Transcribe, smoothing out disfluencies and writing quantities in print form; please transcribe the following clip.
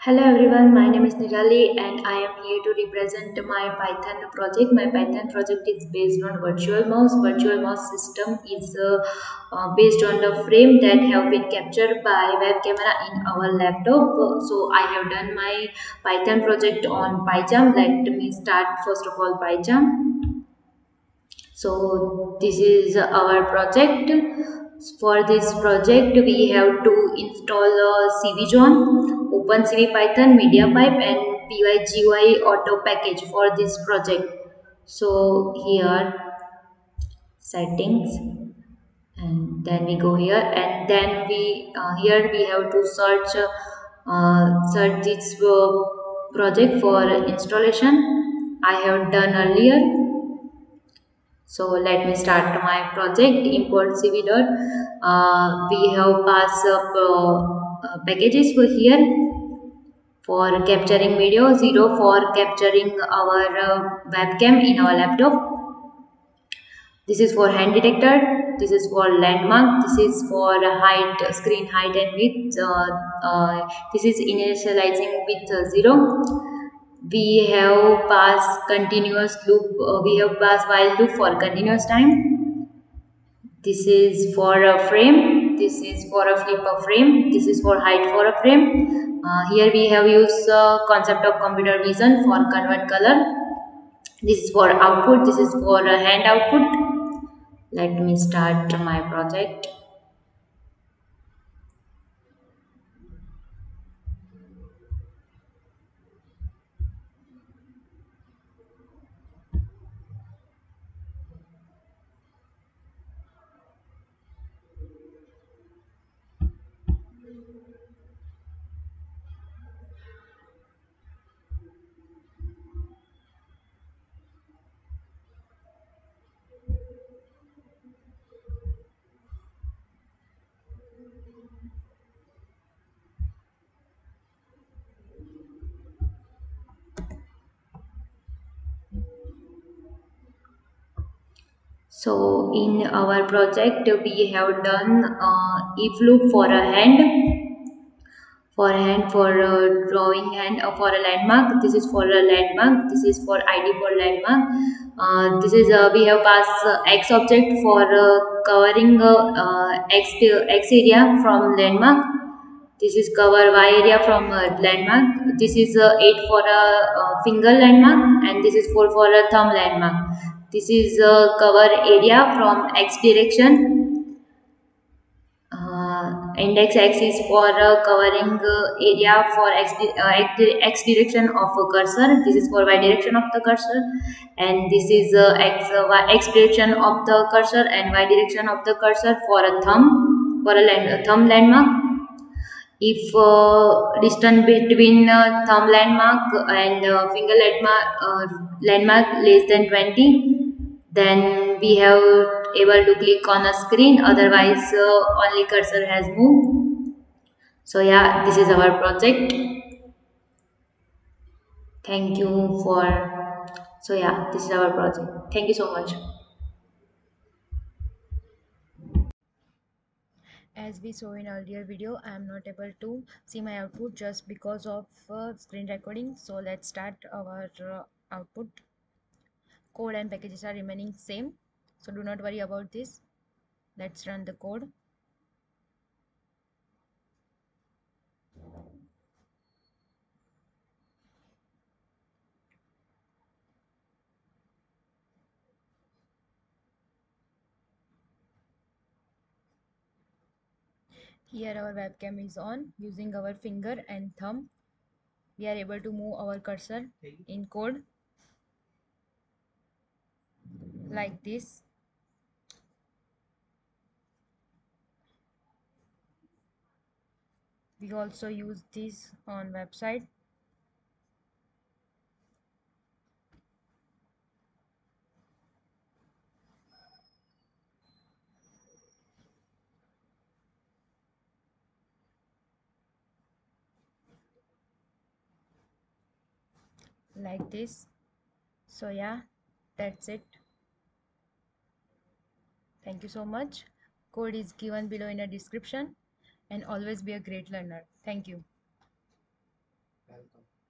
Hello everyone, my name is Nirali and I am here to represent my Python project. My Python project is based on virtual mouse. Virtual mouse system is based on the frame that have been captured by web camera in our laptop. So I have done my Python project on PyCharm. Let me start first of all PyCharm. So this is our project. For this project we have to install CVZone, OpenCV Python, MediaPipe and pyautogui auto package for this project. So here settings, and then we go here, and then we here we have to search this project for installation. I have done earlier. So let me start my project. Import CV. We have passed up packages for here for capturing video, 0 for capturing our webcam in our laptop. This is for hand detector, this is for landmark, this is for height, screen height and width. This is initializing with 0. We have passed continuous loop, we have passed while loop for continuous time. This is for a frame, this is for a flip a frame, this is for height for a frame. Here we have used concept of computer vision for convert color. This is for output, this is for hand output. Let me start my project. So in our project we have done if loop for a hand, for a drawing hand, for a landmark. This is for a landmark, this is for ID for landmark. This is we have passed X object for covering X area from landmark. This is cover Y area from landmark. This is 8 for a finger landmark, and this is 4 for a thumb landmark. This is cover area from X direction. Index X is for covering area for X direction of a cursor. This is for Y direction of the cursor, and this is X direction of the cursor and Y direction of the cursor for a thumb, for a thumb landmark. If distance between thumb landmark and finger landmark less than 20, then we have able to click on a screen, otherwise only cursor has moved. So yeah, this is our project. Thank you for so yeah, this is our project. Thank you so much. As we saw in earlier video, I am not able to see my output just because of screen recording. So let's start our output. Code and packages are remaining same, so do not worry about this. Let's run the code. Here our webcam is on. Using our finger and thumb, we are able to move our cursor in code like this. We also use this on website. Like this. So yeah, that's it. Thank you so much. Code is given below in the description, and always be a great learner. Thank you. welcome.